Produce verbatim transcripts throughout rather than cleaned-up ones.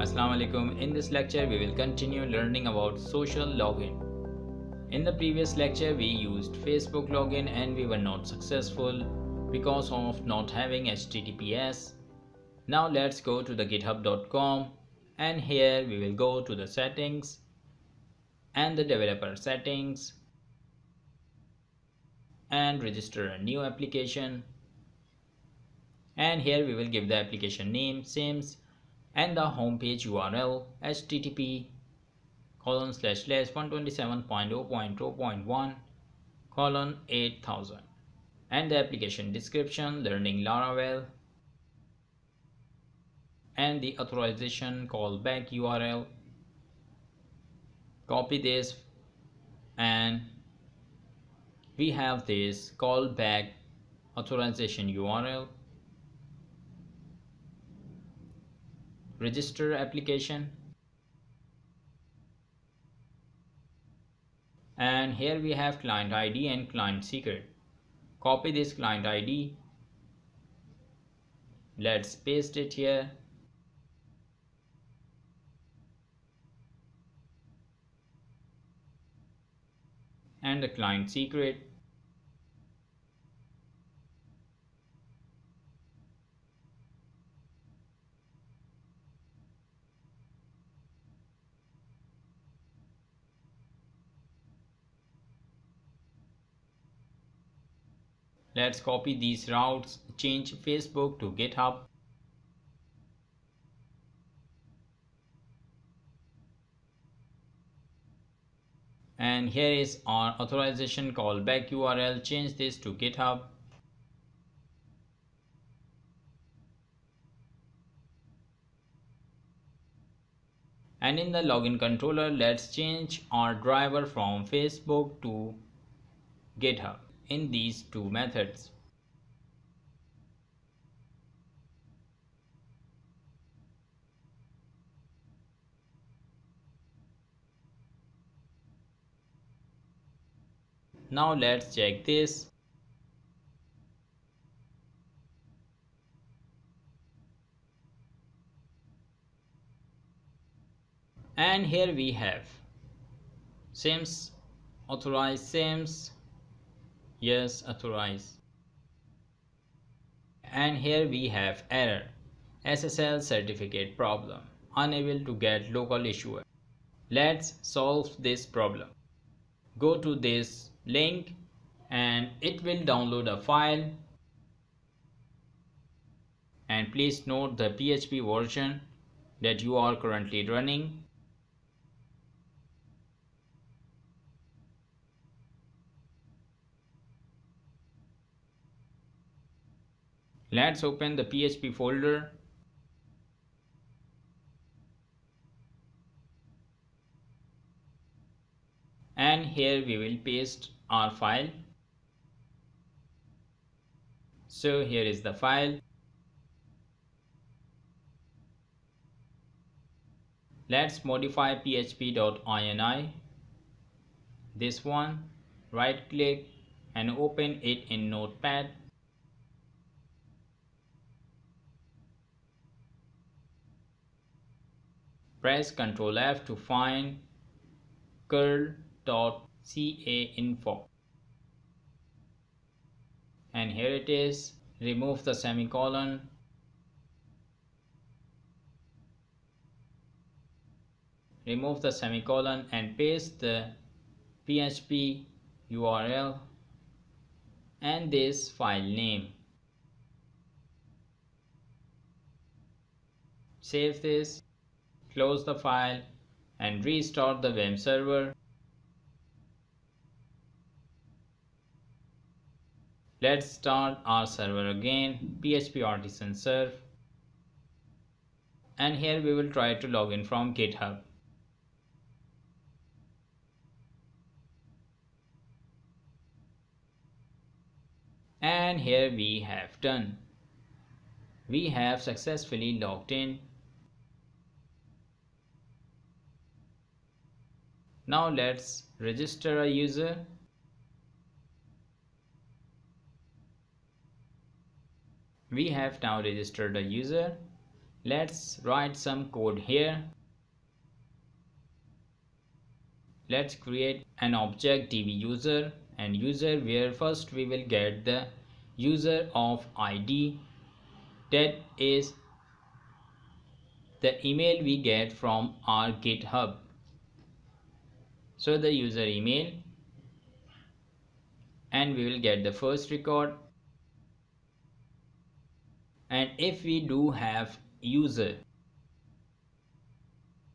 Asalaamu Alaikum. In this lecture we will continue learning about social login. In the previous lecture we used Facebook login and we were not successful because of not having H T T P S. Now let's go to the github dot com and here we will go to the settings and the developer settings and register a new application, and here we will give the application name sims and the home page U R L H T T P colon slash slash one twenty-seven dot zero dot zero dot one colon eight thousand and the application description learning Laravel and the authorization callback U R L. Copy this and we have this callback authorization U R L. Register application, and here we have client I D and client secret. Copy this client I D, let's paste it here, and the client secret. Let's copy these routes, change Facebook to GitHub. And here is our authorization callback U R L, change this to GitHub. And in the login controller, let's change our driver from Facebook to GitHub in these two methods. Now let's check this. And here we have sims, authorize sims, yes, authorize. And here we have error, S S L certificate problem, unable to get local issuer. Let's solve this problem. Go to this link and it will download a file, and please note the P H P version that you are currently running. Let's open the P H P folder and here we will paste our file. So here is the file. Let's modify P H P dot I N I, this one, right click and open it in Notepad. Press control F to find curl dot cainfo, and here it is. Remove the semicolon remove the semicolon and paste the P H P U R L and this file name. Save this, close the file and restart the web server. Let's start our server again, P H P artisan serve, and here we will try to log in from GitHub. And here we have done. We have successfully logged in. Now let's register a user We have now registered a user. Let's write some code here. Let's create an object db user and user, where first we will get the user of I D, that is the email we get from our GitHub. So the user email, and we will get the first record. And if we do have user,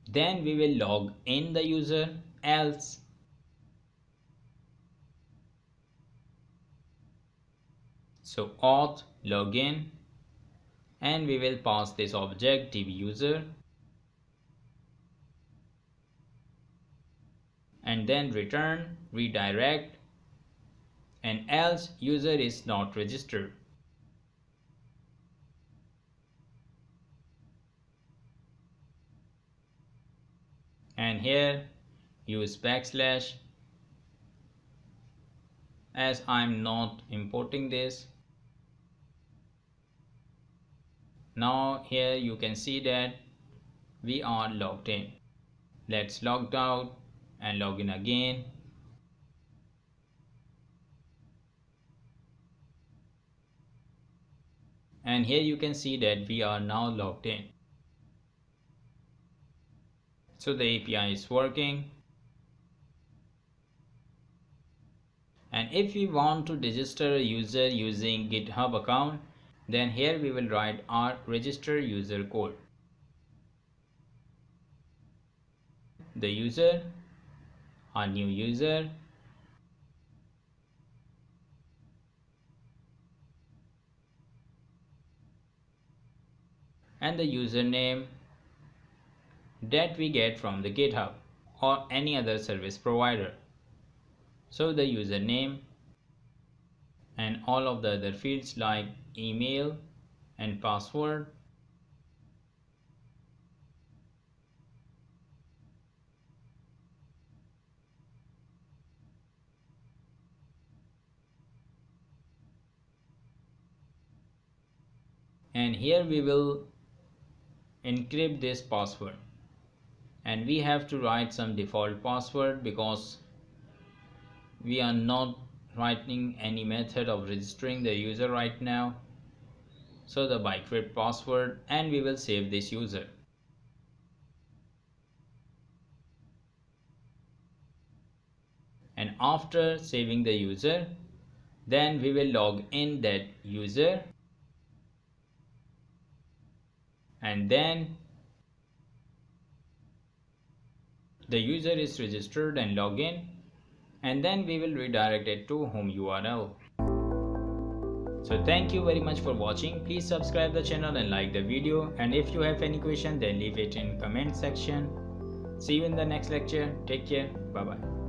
then we will log in the user, else so auth login, and we will pass this object db user and then return redirect, and else user is not registered. And here use backslash, as I'm not importing this. Now here you can see that we are logged in. Let's log out and log in again. And here you can see that we are now logged in. So the A P I is working. And if we want to register a user using GitHub account, then here we will write our register user code. The user, our new user, and the username that we get from the GitHub or any other service provider. So the username and all of the other fields like email and password. And here we will encrypt this password, and we have to write some default password because we are not writing any method of registering the user right now. So the bcrypt password, and we will save this user. And after saving the user, then we will log in that user, and then the user is registered and log in. And then we will redirect it to home U R L. So thank you very much for watching. Please subscribe the channel and like the video. And if you have any question, then leave it in comment section. See you in the next lecture. Take care. Bye bye.